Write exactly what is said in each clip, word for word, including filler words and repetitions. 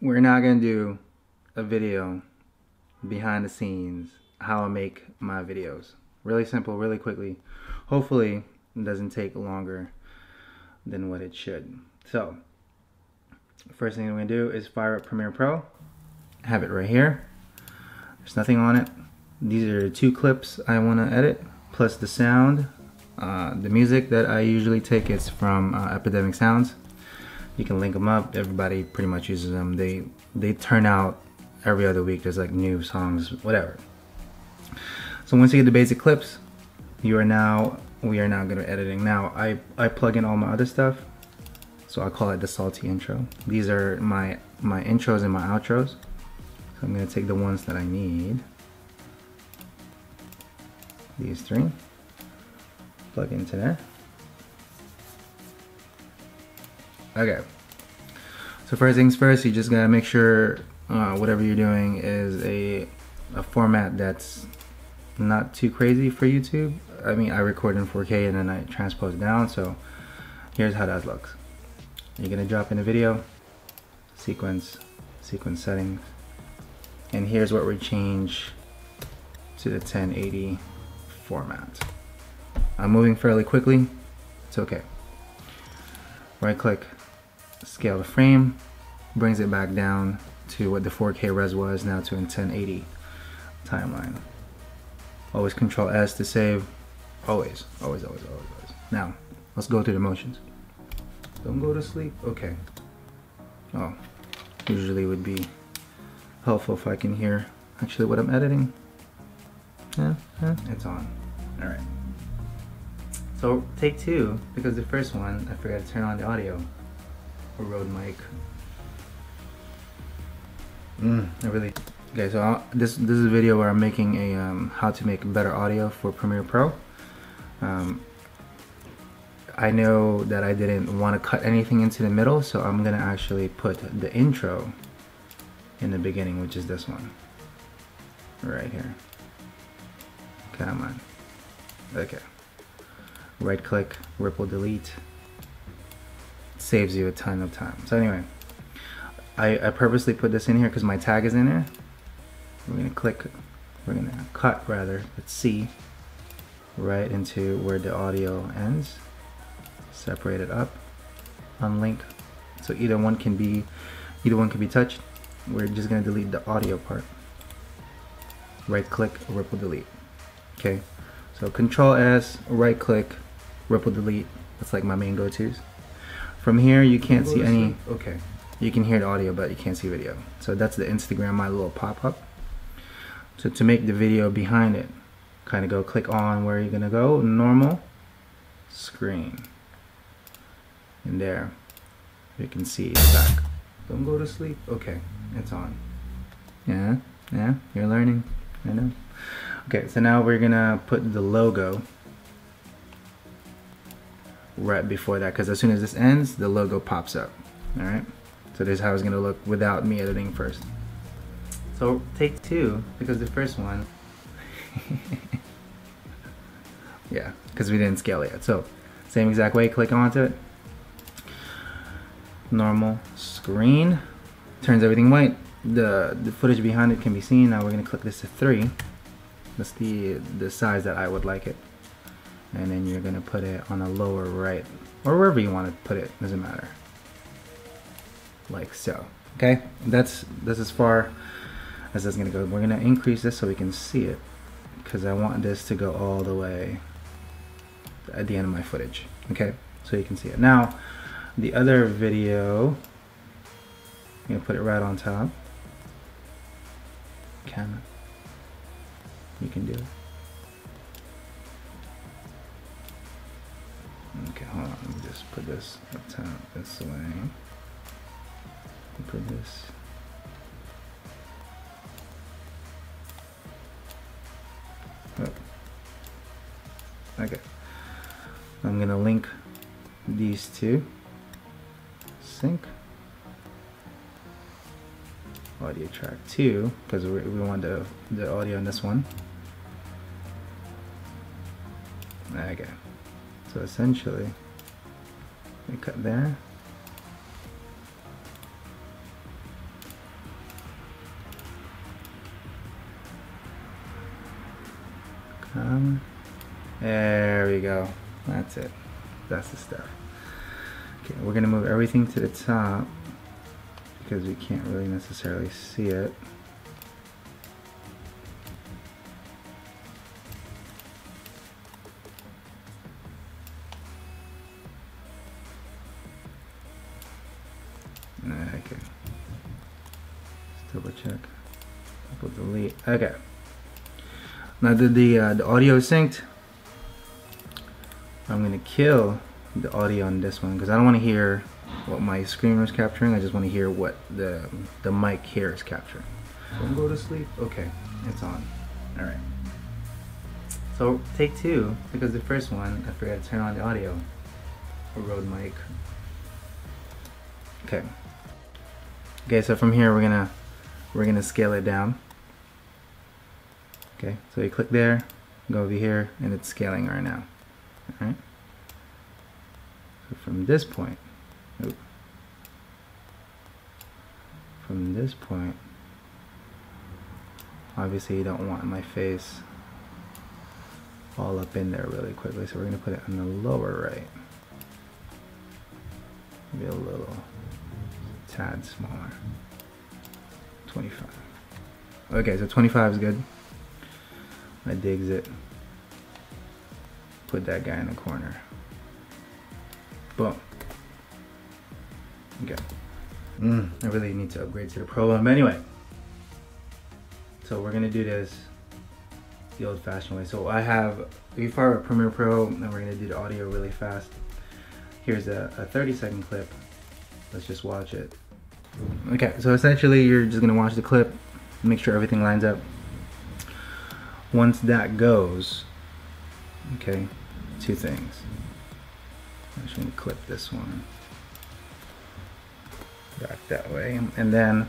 we're not gonna do a video behind the scenes how I make my videos. Really simple, really quickly. Hopefully it doesn't take longer than what it should. So first thing I'm gonna do is fire up Premiere Pro. I have it right here. There's nothing on it. These are the two clips I want to edit, plus the sound. Uh, the music that I usually take is from uh, Epidemic Sounds. You can link them up. Everybody pretty much uses them. They they turn out every other week. There's like new songs, whatever. So once you get the basic clips, you are now we are now good at editing. Now I I plug in all my other stuff, so I call it the salty intro. These are my my intros and my outros. So I'm gonna take the ones that I need. These three, plug into there. Okay, so first things first, you just gotta make sure uh, whatever you're doing is a, a format that's not too crazy for YouTube. I mean, I record in four K and then I transpose it down, so here's how that looks. You're gonna drop in a video, sequence, sequence settings, and here's what we change to the ten eighty. Format. I'm moving fairly quickly, it's okay. Right click, scale the frame, brings it back down to what the four K res was, now to a ten eighty timeline. Always control S to save, always, always, always, always, always. Now, let's go through the motions. Don't go to sleep, okay. Oh, usually would be helpful if I can hear actually what I'm editing. Yeah, yeah, it's on. All right. So take two, because the first one I forgot to turn on the audio. Or Rode mic. Mm, I really. Okay, so I'll, this this is a video where I'm making a um, how to make better audio for Premiere Pro. Um, I know that I didn't want to cut anything into the middle, so I'm gonna actually put the intro in the beginning, which is this one right here. Timeline. Okay. Right click, ripple delete. Saves you a ton of time. So anyway, I, I purposely put this in here because my tag is in there. We're gonna click, we're gonna cut rather, let's see, right into where the audio ends. Separate it up, unlink. So either one can be, either one can be touched. We're just gonna delete the audio part. Right click, ripple delete. Okay, so Control S, right click, ripple delete. That's like my main go-tos. From here, you can't see any. Okay, you can hear the audio, but you can't see video. So that's the Instagram, my little pop-up. So to make the video behind it, kind of go click on where you're gonna go. Normal screen, and there you can see the back. Don't go to sleep. Okay, it's on. Yeah, yeah, you're learning. I know. Okay, so now we're gonna put the logo right before that, because as soon as this ends, the logo pops up. All right, so this is how it's gonna look without me editing first. So take two, because the first one, yeah, because we didn't scale it yet. So same exact way, click onto it. Normal screen, turns everything white. The, the footage behind it can be seen. Now we're gonna click this to three. That's the, the size that I would like it. And then you're gonna put it on a lower right, or wherever you wanna put it, doesn't matter. Like so, okay? That's, that's as far as that's gonna go. We're gonna increase this so we can see it, because I want this to go all the way at the end of my footage, okay? So you can see it. Now, the other video, I'm gonna put it right on top. Camera. You can do it. Okay, hold on. Let me just put this up top this way. Put this. Oh. Okay. I'm gonna link these two. Sync. Audio track two, because we, we want the the audio in this one. Okay, so essentially, we cut there. Um, there we go. That's it. That's the stuff. Okay, we're gonna move everything to the top because we can't really necessarily see it. Okay. Let's double check. Double delete. Okay. Now that the uh, the audio is synced, I'm gonna kill the audio on this one because I don't want to hear what my screen is capturing. I just want to hear what the the mic here is capturing. Don't go to sleep. Okay, it's on. All right. So take two, because the first one I forgot to turn on the audio. A Rode mic. Okay. Okay, so from here we're gonna we're gonna scale it down. Okay, so you click there, go over here, and it's scaling right now. All right. So from this point, oops, from this point, obviously you don't want my face all up in there really quickly, so we're gonna put it on the lower right. Be a little tad smaller. twenty-five. Okay, so twenty-five is good. I digs it. Put that guy in the corner. Boom. Okay. Mm, I really need to upgrade to the Pro one, but anyway. So we're gonna do this the old-fashioned way. So I have if I were Premiere Pro, and we're gonna do the audio really fast. Here's a, a thirty second clip. Let's just watch it. Okay, so essentially you're just gonna watch the clip, make sure everything lines up. Once that goes, okay, two things. I'm just gonna clip this one back that way, and then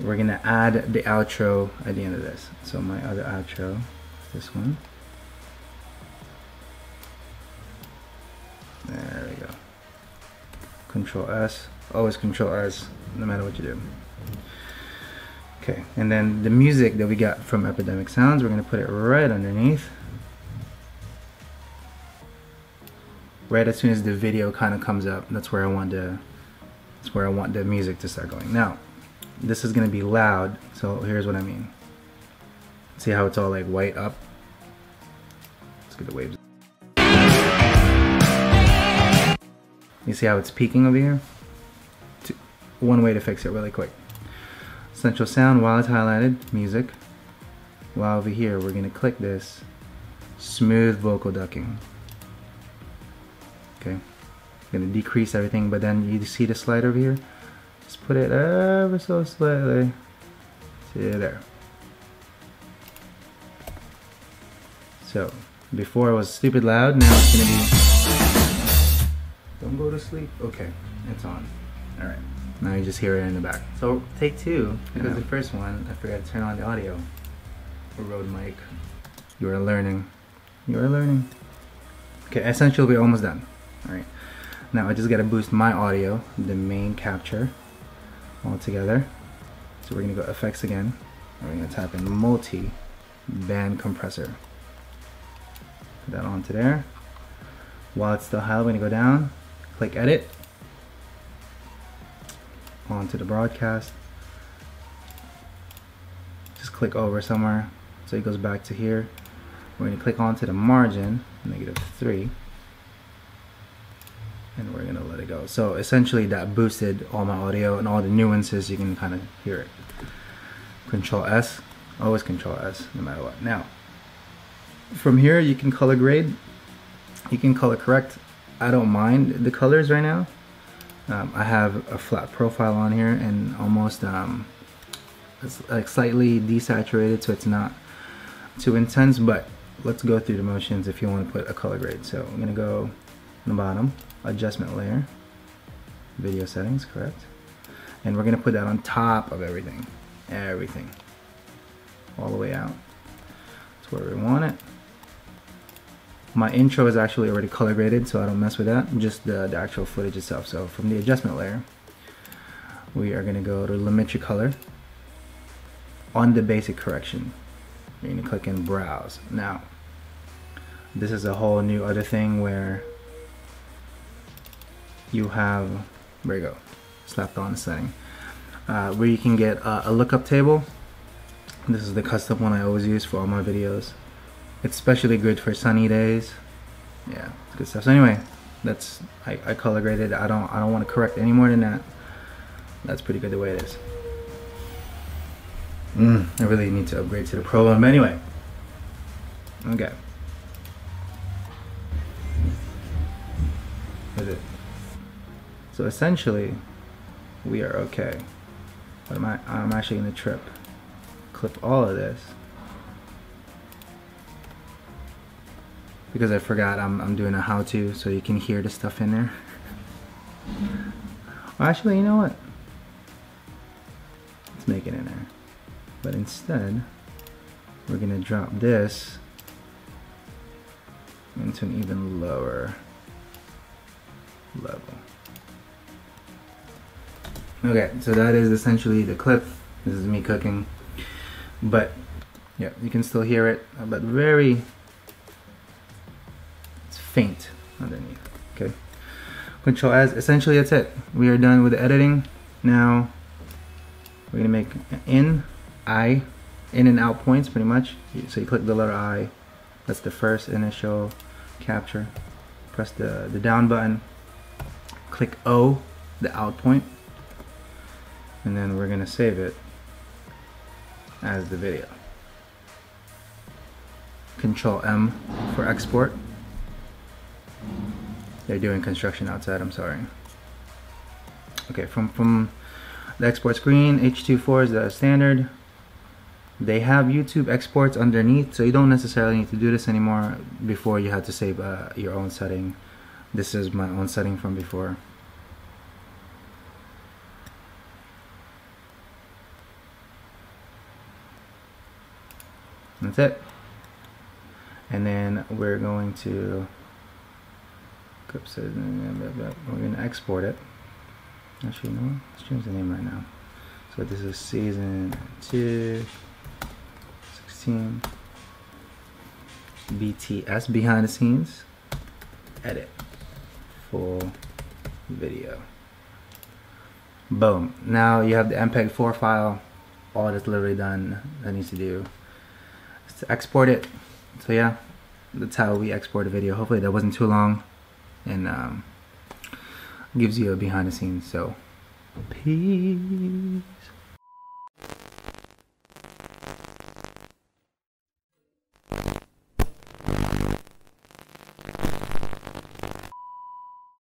we're gonna add the outro at the end of this. So my other outro is this one. There we go. Control S, always Control S, no matter what you do. Okay, and then the music that we got from Epidemic Sounds, we're gonna put it right underneath. Right as soon as the video kind of comes up, that's where I want the, that's where I want the music to start going. Now, this is gonna be loud, so here's what I mean. See how it's all like white up? Let's get the waves. You see how it's peaking over here? One way to fix it really quick. Central sound while it's highlighted, music. While over here, we're gonna click this, smooth vocal ducking. Okay, gonna decrease everything, but then you see the slide over here? Just put it ever so slightly to there. So, before it was stupid loud, now it's gonna be, don't go to sleep. Okay, it's on, all right. Now you just hear it in the back. So take two, because yeah. The first one, I forgot to turn on the audio. A Rode mic. You are learning. You are learning. Okay, essentially we're almost done. All right. Now I just gotta boost my audio, the main capture, all together. So we're gonna go effects again. And we're gonna type in multi-band compressor. Put that onto there. While it's still high, we're gonna go down, click edit. Onto the broadcast, just click over somewhere so it goes back to here. We're going to click onto the margin, negative three, and we're going to let it go. So essentially that boosted all my audio and all the nuances. You can kind of hear it. Control S, always Control S no matter what. Now from here you can color grade, you can color correct. I don't mind the colors right now. Um, I have a flat profile on here and almost um, it's like slightly desaturated, so it's not too intense, but let's go through the motions if you want to put a color grade. So I'm gonna go on the bottom, adjustment layer, video settings, correct, and we're gonna put that on top of everything, everything all the way out. That's where we want it. My intro is actually already color graded, so I don't mess with that, just the, the actual footage itself. So from the adjustment layer, we are gonna go to limit your color. On the basic correction, you're gonna click in browse. Now, This is a whole new other thing where you have, there you go, slapped on the setting, uh, where you can get uh, a lookup table. This is the custom one I always use for all my videos. It's especially good for sunny days. Yeah, good stuff. So anyway, that's I, I color graded. I don't I don't want to correct any more than that. That's pretty good the way it is. Mm, I really need to upgrade to the Pro one. But anyway, okay. That's it. So essentially, we are okay. But am I, I'm actually gonna trip, clip all of this, because I forgot I'm, I'm doing a how-to, so you can hear the stuff in there. Well, actually, you know what? Let's make it in there. But instead, we're gonna drop this into an even lower level. Okay, so that is essentially the clip. This is me cooking. But yeah, you can still hear it, but very it's faint underneath. Okay. Control S, essentially that's it. We are done with the editing. Now we're gonna make an in, I, in and out points pretty much. So you click the letter I, that's the first initial capture. Press the, the down button, click O, the out point, and then we're gonna save it as the video. Control M for export. They're doing construction outside, I'm sorry. Okay, from, from the export screen, H two four is the standard. They have YouTube exports underneath, so you don't necessarily need to do this anymore. Before you had to save uh, your own setting. This is my own setting from before. That's it. And then we're going to we're going to export it. Actually, no, let's change the name right now. So this is season two, sixteen, B T S, behind the scenes, edit, full video. Boom. Now you have the M P E G four file. All that's literally done that needs to do is to export it. So yeah, that's how we export a video. Hopefully that wasn't too long. And um, gives you a behind the scenes, so peace.